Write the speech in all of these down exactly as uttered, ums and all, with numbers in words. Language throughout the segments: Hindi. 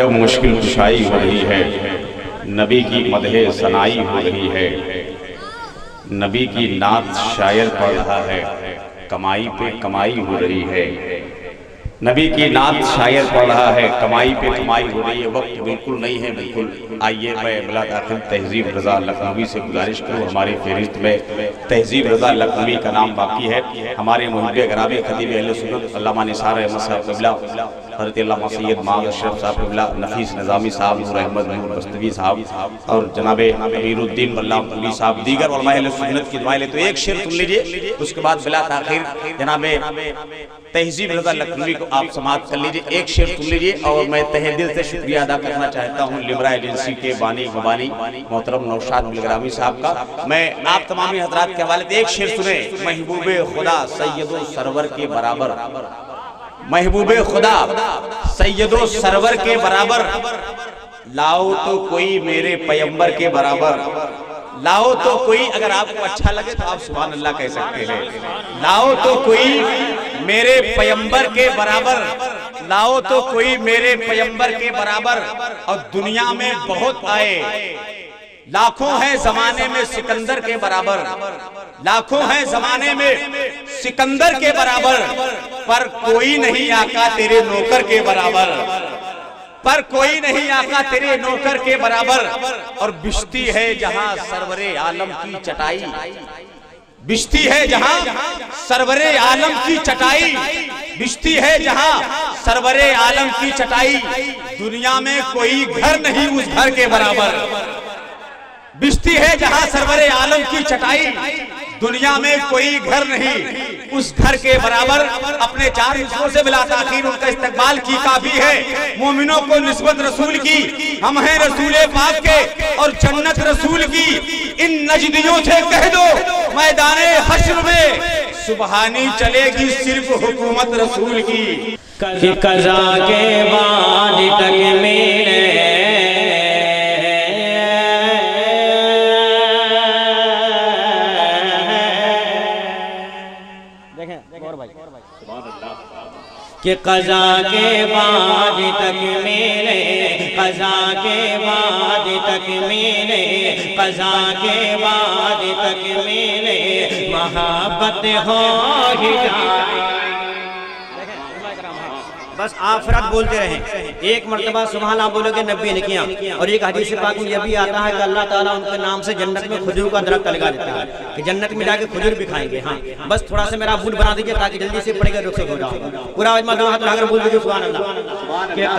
जब मुश्किल कुशाई हो रही है, नबी की मदहे सनाई हो रही है, नबी की नात शायर पढ़ रहा है, कमाई पे कमाई हो रही है, नबी की नात शायर पढ़ रहा है, कमाई पे कमाई हो रही है। वक्त बिल्कुल नहीं है बिल्कुल। आइए मैं मुलाकात तहजीब रजा लखनवी से गुजारिश करूँ, हमारी फहरिस्त में तहजीब रजा लखनवी का नाम बाकी है। हमारे मुहिब ग्रामी खतीब अहले सुन्नत अल्लामा निसार अहमद साहब क़िबला, हज़रत अल्लामा सैयद नआत शरीफ साहब, नफीस नजामी साहब, नूर अहमद नूर बस्तवी साहब और जनाब अमीरुद्दीन वल्लाह मुफ्ती साहब, दीगर उलमाए अहले सुन्नत की दुआ ले। तो एक शेर सुन लीजिए, उसके बाद बिला ताखीर जनाब तहजीब रजा लखनवी को आप समाप्त कर लीजिए। एक शेर सुन लीजिए। और मैं तहे दिल से शुक्रिया अदा करना चाहता हूँ लिम्रा एजेंसी के बानी गबानी मोहतरम नौशाद बिलग्रामी साहब का। मैं आप तमाम हजरात के हवाले से एक शेर सुने, महबूब खुदा सैयद सरवर के बराबर, महबूबे खुदा सैयदो सरवर के बराबर, लाओ तो कोई मेरे पैगंबर के बराबर, लाओ तो कोई, अगर आपको अच्छा लगे तो आप सुभान अल्लाह कह सकते हैं, लाओ तो कोई मेरे पैगंबर के बराबर, लाओ तो कोई मेरे पैगंबर के बराबर। और दुनिया में बहुत आए, लाखों हैं जमाने में सिकंदर के बराबर, लाखों हैं जमाने में सिकंदर के बराबर, पर कोई नहीं आका तेरे नौकर के बराबर, पर कोई नहीं आका तेरे नौकर के बराबर। और बिश्ती है जहां सरवरे आलम की चटाई, बिश्ती है जहां सरवरे आलम की चटाई, बिश्ती है जहां सरवरे आलम की चटाई, दुनिया में कोई घर नहीं उस घर के बराबर। बिश्ती है जहां सरवरे आलम की चटाई, दुनिया में कोई घर नहीं उस घर के बराबर। अपने चार हिस्सों से मिला ताखीर उनका इस्तकबाल की काबी है। मोमिनों को निस्बत रसूल की, हम हैं रसूल पाक के और जन्नत रसूल की। इन नजदियों से कह दो मैदाने हश्र में सुबहानी चलेगी सिर्फ हुकूमत रसूल की। कज़ा के बाद तक मेरे कि कज़ा के बाद तक मेरे, कज़ा के बाद तक मेरे, कज़ा के बाद तक मेरे, मोहब्बत हो ही जाए। बस आप फरक बोलते रहें, एक मरतबा सुभान आप बोलोगे नब्बे नेकियां। और एक हदीस पाक में यह भी आता है कि अल्लाह ताला उनके नाम से जन्नत में खजूर का दरख्त लगा देता है कि जन्नत में जाके खजूर भी खाएंगे। हाँ, बस थोड़ा सा मेरा भूल बना दीजिए ताकि जल्दी से पढ़ेगा रुख हो जाओ पूरा बोल दीजिए सुभान अल्लाह। के कज़ा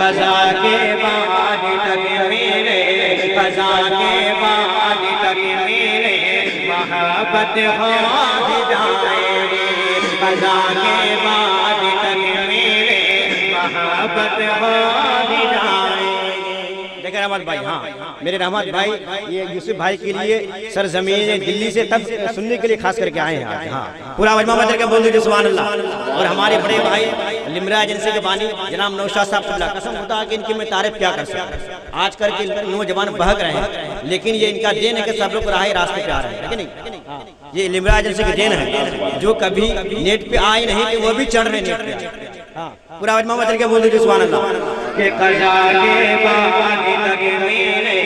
के बाद तक मेरे, कज़ा के बाद तक मेरे, मोहब्बत हो जाए, कज़ा के बाद तक मेरे। देखिए रहमत भाई, हाँ मेरे रहमत भाई ये यूसुफ भाई के लिए सरजमीन दिल्ली से तब सुनने के लिए खास करके आए हैं। हाँ पूरा वजमा मदर के बोल दीजिए सुभान अल्लाह। और हमारे बड़े भाई लिम्रा एजेंसी के बानी जनाब नौशाद साहब, कसम खुदा कि इनकी मैं तारीफ क्या कर सकता। आज कल के नौजवान बहक रहे हैं लेकिन ये इनका देन है कि सब लोग राह रास्ते पे आ रहे हैं, ठीक है। ये लिम्रा एजेंसी की देन है जो कभी नेट पे आए नहीं कि वो भी चढ़ रहे नेट पे। पूरा वजमा मदर के बोल दीजिए सुभान अल्लाह। के कज़ा के बाद तक मेरे,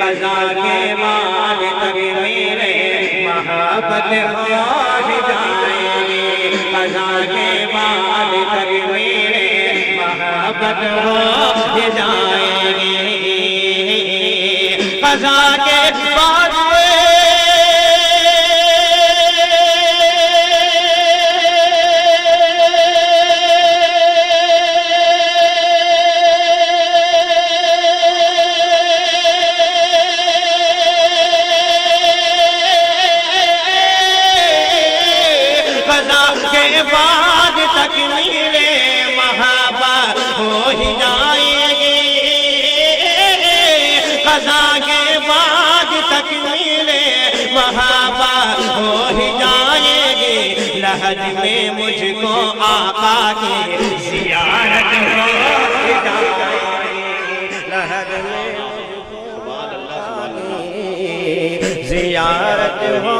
कज़ा के बाद तक मेरे, मोहब्बत हो जाएगी, कज़ा के बाद तक मेरे, मोहब्बत हो जाएगी, कज़ा के बाद हज में मुझको आका की जियारत हो जाएगी, जियारत हो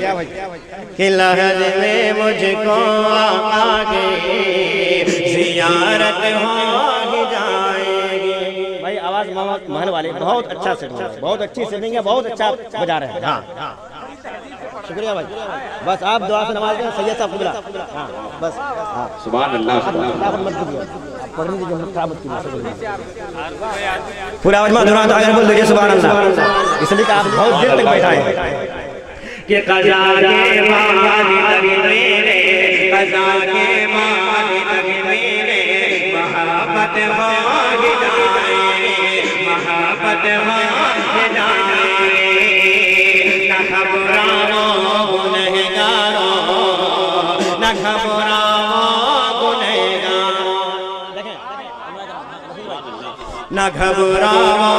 जाएगी। कि लहज में मुझको आका की जियारत हो जाएगी। भाई आवाज महल वाले बहुत अच्छा सेटिंग है, बहुत अच्छी सेटिंग है, बहुत अच्छा बजा रहे हैं। हाँ शुक्रिया भाई, बस आप दुआ से नमाज सैयद साहब खुदरा। हाँ बस सुभान अल्लाह, पूरा बोल दीजिए सुभान अल्लाह। इसलिए आप बहुत देर तक बैठा है कि कज़ा के मान तभी मेरे, कज़ा के मान तभी मेरे मोहब्बत हो जाए, मोहब्बत हो जाए। न घबराओ गुनहगारों, न घबराओ न घबराओ गुनहगारों, न घबराओ गुनहगारों, न घबराओ गुनहगारों, न घबराओ गुनहगारों, न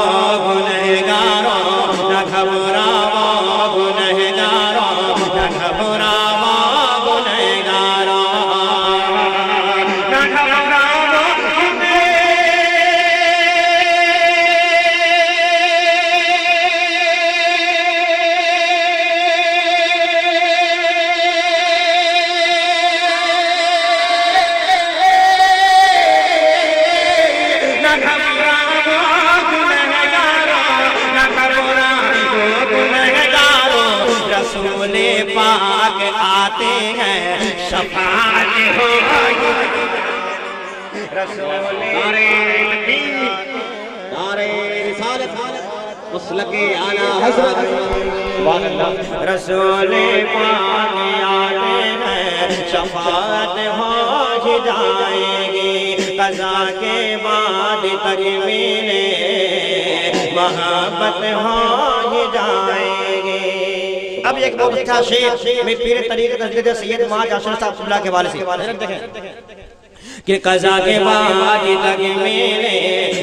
घबराओ पाक आते हैं शफाअत हो रसूल नबी दारे रिसालत मुसलके आला हजरत सुभान अल्लाह। रसूल पाक आते हैं शफाअत हो जाएगी। कज़ा के बाद तकमीले मोहब्बत हो जाएगी। अब एक बहुत अच्छा शेर में पीर तरीक़त हज़रत सैयद माज आशर साहब सुल्ला के हवाले से देखें कि कज़ा के बाद तक मेरे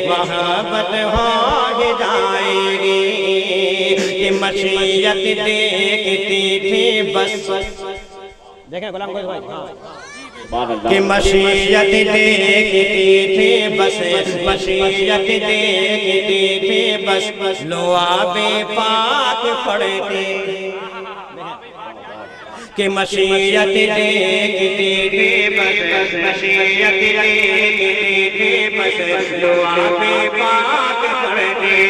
मोहब्बत हो जाएगी। कि मशीयत देखती थी बस, देखें गुलाम भाई, कि मशीयत देखती थी बस, मशीयत देखती थी बस, बस लुआबे पाक पढ़ती, कि मशीयत देखती थी बस, बस मशीयत देखती थी बस, लुआबे पाक पढ़ती,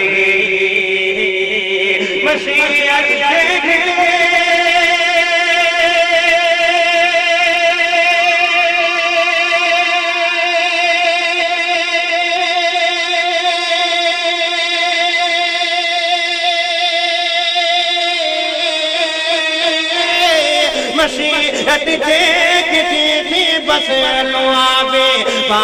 मशीयत देखती देखती थी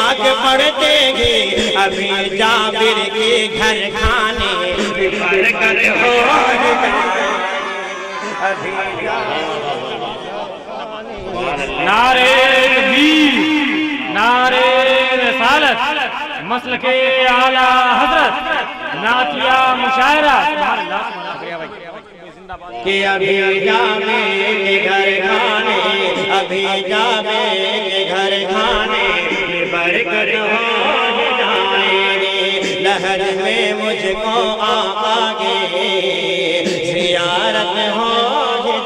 बस, लुआबे पाक पढ़ते गे। अभी जाबिर के घर खाने बरकत हो जाए, अभी नारे वीर नारे रसालत मसलके आला हजरत नातिया मुशायरा। कि अभी जामे के घर खाने, अभी जामे के घर खाने बरकत हो जाएगी। लहर में मुझको आका की जियारत हो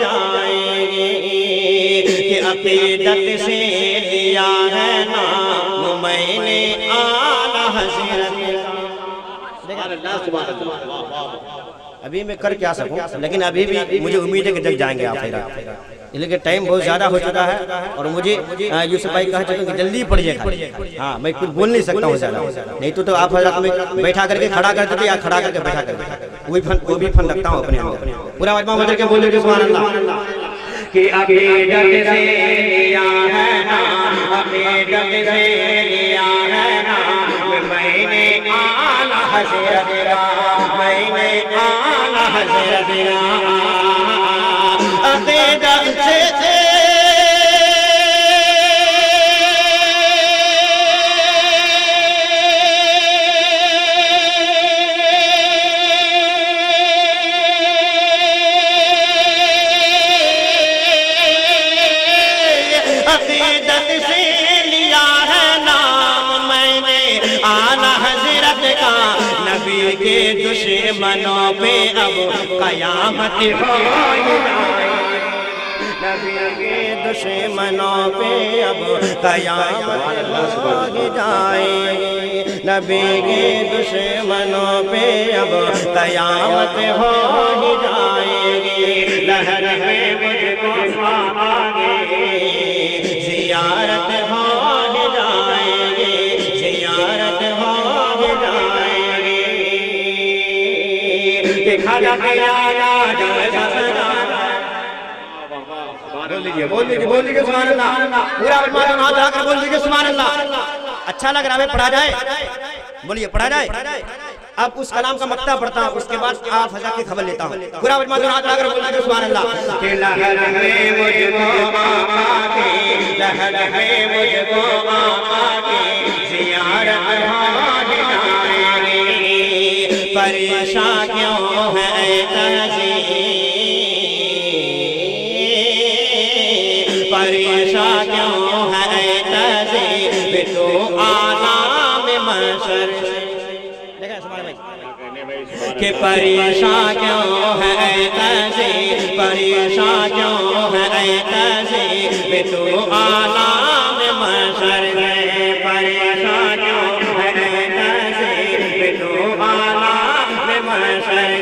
जाएगी। कि अकीदत से दिया है नाम मैंने आला हज़रत। अभी मैं कर क्या सकूं, लेकिन अभी भी मुझे उम्मीद है कि जग जाएंगे आप फिर, लेकिन टाइम बहुत ज़्यादा हो चुका है और मुझे यूसुफ भाई कहा चुके कि जल्दी पढ़िए। हाँ मैं कुछ बोल नहीं सकता हूँ ज़्यादा, नहीं तो तो आप बैठा करके खड़ा करते थे या खड़ा करके बैठा करते, वो भी वो भी फन रखता हूँ अपने अंदर पूरा बजा के बोल रहे। हज़रतिया मैंने आला हज़रतिया अक़ीदत से थे के दुश्मनों पे अब कयामत हो जाएगी। नक्शे मना पे अब कयामत जाएगी, नबी के दुश्मनों पे अब कयामत हो जाएगी। लहर में मुझको पापा गे जियारत हो जाएगी, जियारत हो जाएगी। खाना बोल दीजिए, बोल दीजिए सुभान अल्लाह, पूरा हाथ लगाकर बोल दीजिए सुभान अल्लाह। अच्छा लग रहा है, पढ़ा जाए, बोलिए पढ़ा जाए। अब उस कलाम का मक्ता पढ़ता हूँ, उसके बाद आप हजार की खबर लेता हूँ। पूरा हाथ लगाकर बोल दीजिए सुभान अल्लाह। परेशान क्यों है, परेशान क्यों है तहजीब तो आलाम महशर। देखा सुभान भाई के परेशान क्यों है तहजीब, परेशान क्यों है तहजीब तो आलाम महशर। परेशान क्यों है तहजीब तो आलाम महशर।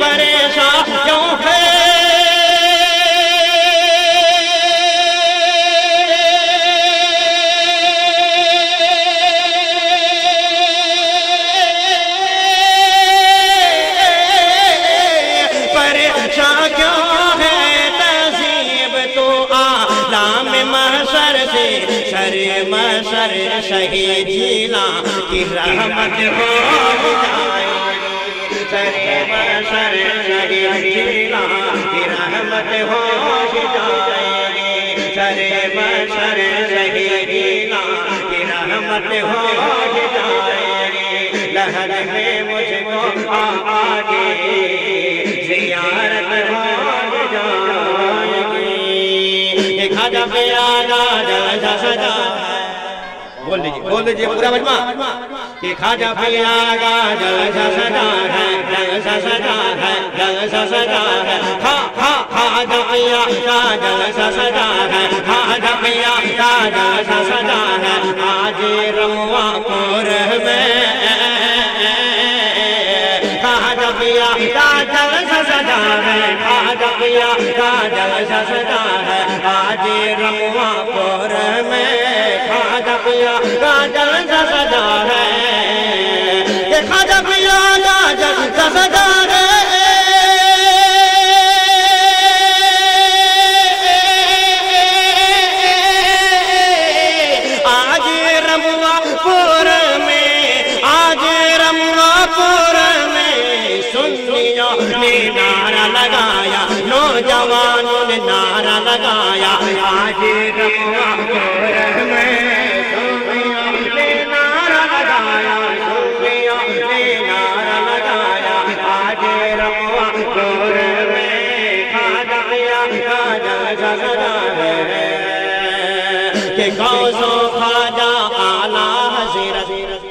परेशान क्यों है शहीद जिला की रहमत हो जाएगी, सरे बसर शहीद जिला की रहमत हो जाएगी, सरे बसर शहीद जिला की रहमत हो जाएगी। लहर में मुझको आगे जियारत हो जाएगी। देखा जा प्यारा राजा सदा, बोल दीजिए बोल दीजिए पूरा मजमा कि खाजा भैया गाजल सदा है, जलसा सदा है, जलसा सदा है। हा हा खाजा भैया गाजल सदा है, खाजा भैया गाजल सदा है। आज रमवापुर में खाजा भैया गाजल सदा है, खाजा भैया गाजल सदा है। आज रमवापुर में गाजल सदा है, देखा जब गाजल सदा है। आज रमवापुर में, आज रमवापुर में सुन्नियों ने नारा लगाया, नौजवानों ने नारा लगाया। आज रमवापुर में खाजा आला हज़रत,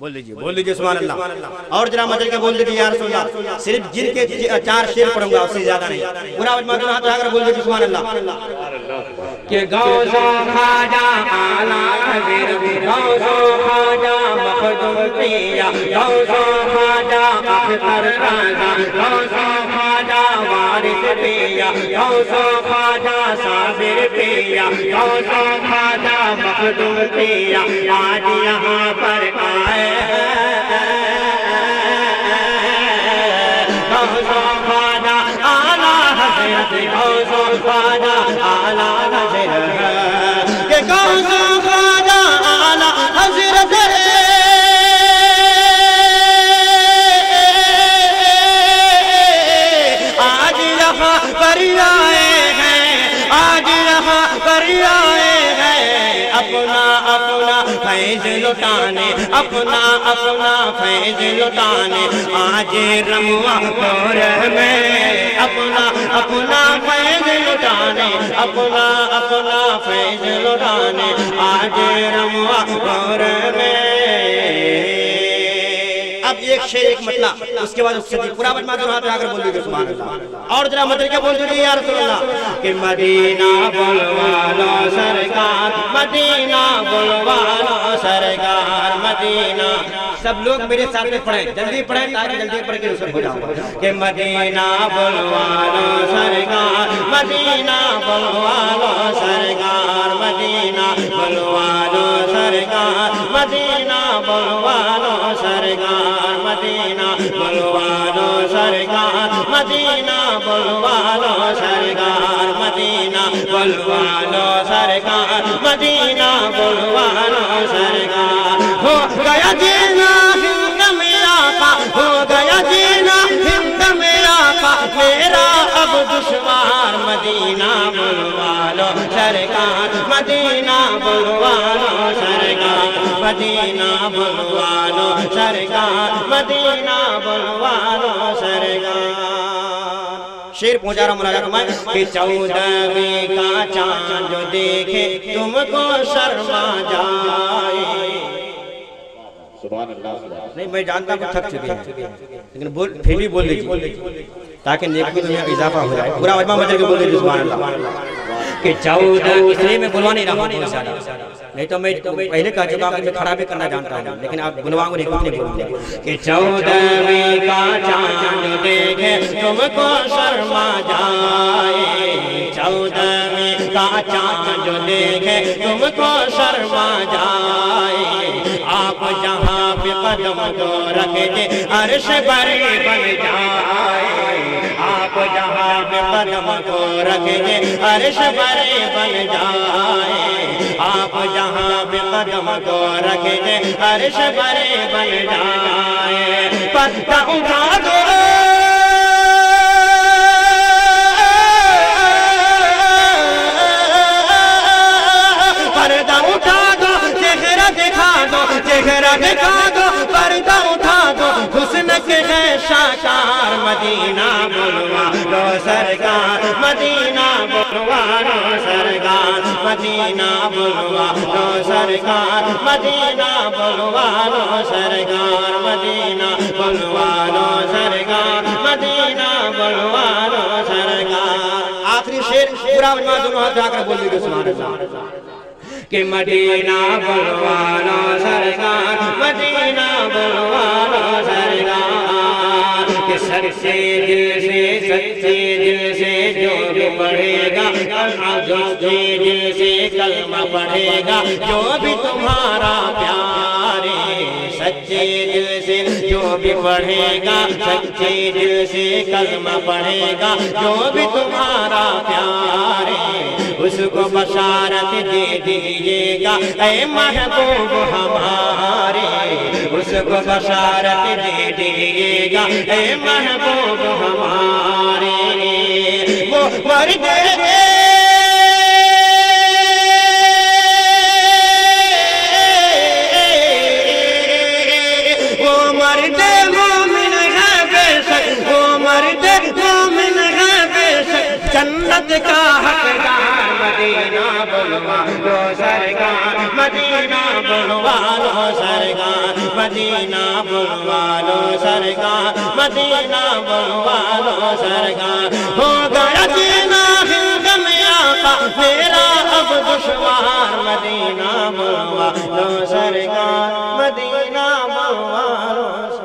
बोल लीजिए बोल लीजिए सुभान अल्लाह। और जरा मदद के बोल दीजिए यार सुल्ला, सिर्फ जिर के चार शेर पढ़ूंगा, उससे ज्यादा नहीं। पूरा मदद हाथ लगाकर बोल दीजिए सुभान अल्लाह के गौज़ो खाजा आला हज़रत, गौज़ो खाजा मखदूम पिया, गौज़ो खाजा अख्तर राजा, गौज़ो खाजा वारिस पिया, गौज़ो खाजा साबिर पिया, गौज़ो खाजा मखदूम पिया। आज यहाँ पर आए गौज़ो खाजा आला हज़रत, गौज़ो खाजा आला फैज लुटाने, अपना अपना फैज लुटाने। आज रमवापुर में अपना अपना फैज लुटाने, अपना अपना फैज लुटाने। आज रमवापुर में अब एक शेर एक मतला, उसके बाद उसके बाद पूरा बदमाश वहाँ पे आकर बोल दीजिए सुभान अल्लाह। और जरा मदर क्या बोल दीजिए यार रसूल अल्लाह कि मदीना बुलवालो सरकार, मदीना बुलवालो सरकार, मदीना। सब लोग मेरे साथ में पढ़े, जल्दी पढ़े ताकि जल्दी पढ़ के रुसर हो जाओ कि मदीना बुलवालो सरकार, मदीना बुलवालो सरकार, मदीना बुलवालो सरकार, मदीना बुलवालो सरकार, मदीना बुलवालो सरकार, मदीना बुलवालो सरकार, मदीना बुलवालो सरकार, मदीना बुलवालो सरकार। हो गया जीना हिंद मेरा का, हो गया जीना हिंद मेरा का, मेरा अब दुश्वार, मदीना बुलवालो सरकार, मदीना बुलवालो सरकार, मदीना बुलवालो सरकार, मदीना बुलवालो सरकार। शेर पहुंचा रहा मुलाकात में कि चौदहवीं का चांद जो देखे तुमको शर्मा जाए। सुभान अल्लाह। नहीं मैं जानता हूँ थक चुके हैं, लेकिन बोल फिर भी बोल दीजिए ताकि नेकी में इजाफा हो जाए। पूरा वजमा मजा के बोल दीजिए सुभान अल्लाह कि चौदह। इसलिए मैं बुलवा नहीं रहा हूँ, नहीं तो मैं पहले कह चुका हूँ कि मैं खराबी करना जानता हूँ, लेकिन आप गुनवाओं ने कुछ नहीं बोलते कि चौदहवीं का चांद देखे तुमको शर्मा जाए, चौदहवीं का चांद देखे तुमको शर्मा जाए, आप जहाँ पे कदम दो रखे अर्श बरी बन जाए, आप जहाँ पे कदम दो रखे अर्श बरी बन जाए, आप जहाँ पे कदम को रखे अर्श बड़े बन जाए। पत्ता उठा दो पर्दा उठा दो, चेहरा दिखा दो, चेहरा दिखा दो, पर्दा उठा दो, हुस्न के है शाकार, मदीना बुलवा दो सरकार, मदीना बुलवा दो सरकार, मदीना बुलवालो सरकार, मदीना बुलवालो सरकार, मदीना बुलवालो सरकार, मदीना बुलवालो सरकार। आखिरी शेर पूरा वजमा दोनों हाथ जाकर बोल दीजिए सुभान अल्लाह कि मदीना बुलवालो सरकार, मदीना बुलवालो सरकार, कि सर से दिल से सच्चे दिल से जो भी पढ़ेगा, सच्चे दिल से कलमा पढ़ेगा जो भी तुम्हारा प्यारे, सच्चे दिल से जो भी पढ़ेगा, सच्चे दिल से कलमा पढ़ेगा जो भी तुम्हारा प्यारे, उसको बशारत दे दीजिएगा ऐ महबूब हमारे, उसको बशारत दे दीजिएगा ऐ महबूब हमारे। वो मर गए जन्नत का हकदार, मदीना बुलवा दो सरकार, मदीना बुलवा दो सरकार, मदीना बुलवा दो सरकार, मदीना बुलवा दो सरकार। हो गया जीना हिंद मेरा का, मेरा अब दुश्वार, मदीना बुलवा दो सरकार, मदीना बुलवा दो।